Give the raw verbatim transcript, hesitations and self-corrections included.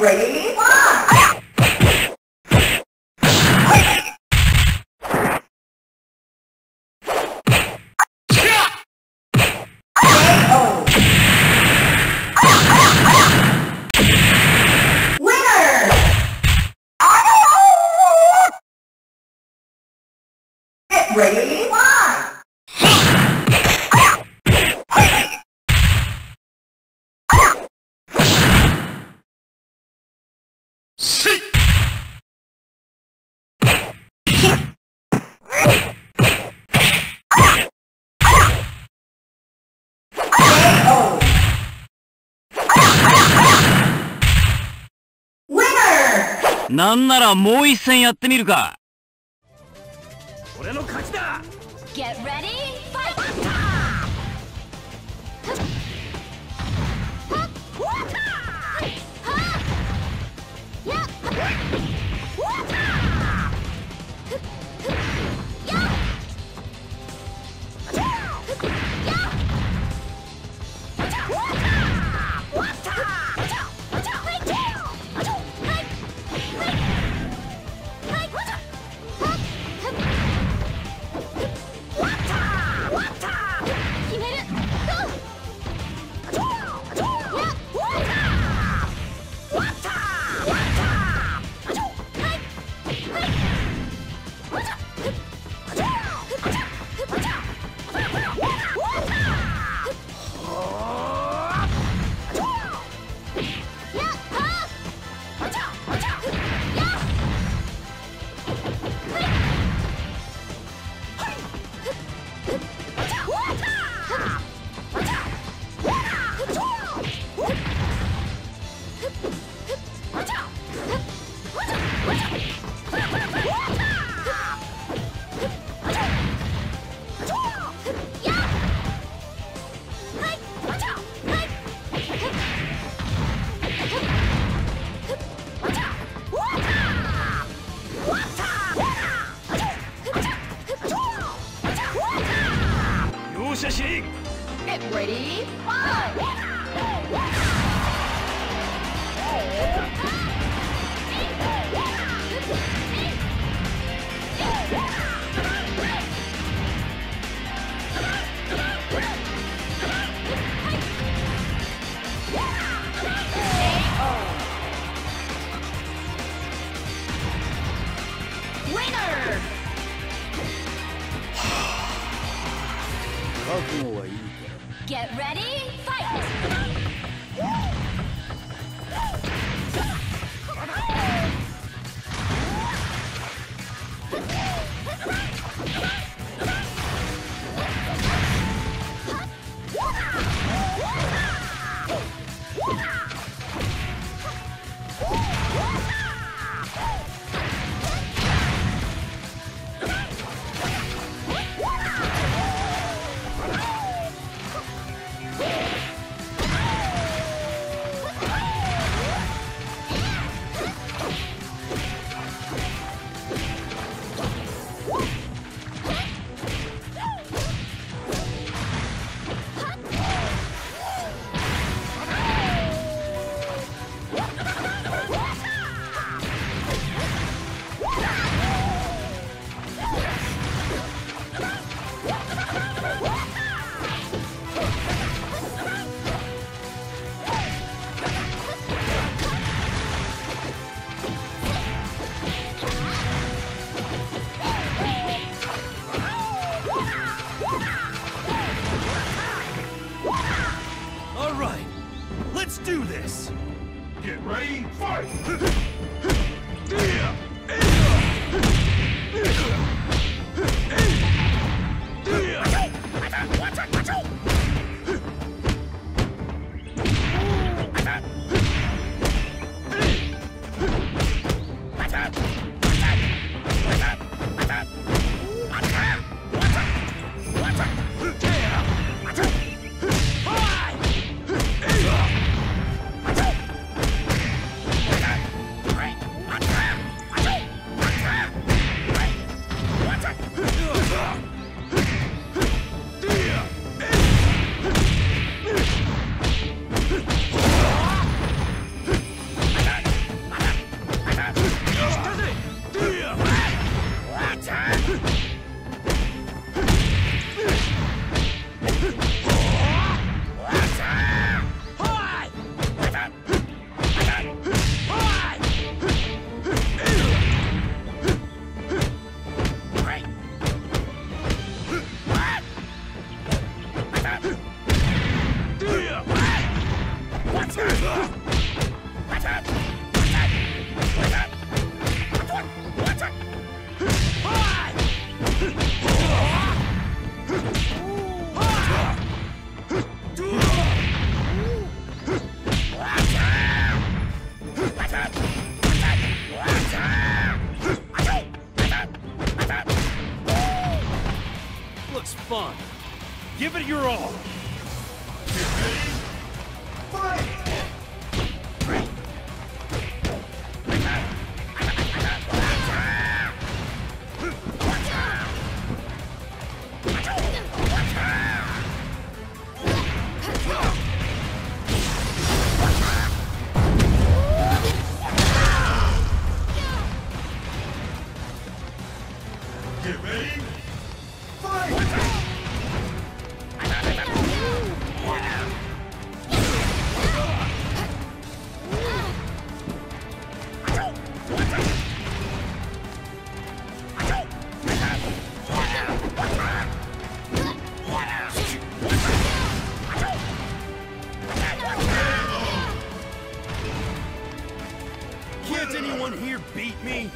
Ready? One! Ready? One! Sit! K O! Winner! なんならもう一戦やってみるか。俺の勝ちだ。 Get ready, fight! Get ready, fight! I Give it your all. Get ready, fight! Can't anyone here beat me?